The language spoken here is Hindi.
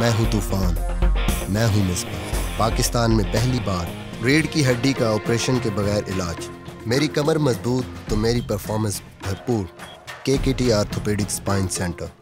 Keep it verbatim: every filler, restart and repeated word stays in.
मैं हूँ तूफान, मैं हूँ मिस्बाह। पाकिस्तान में पहली बार रीढ़ की हड्डी का ऑपरेशन के बगैर इलाज। मेरी कमर मजबूत तो मेरी परफॉर्मेंस भरपूर। के के टी आर्थोपेडिक स्पाइन सेंटर।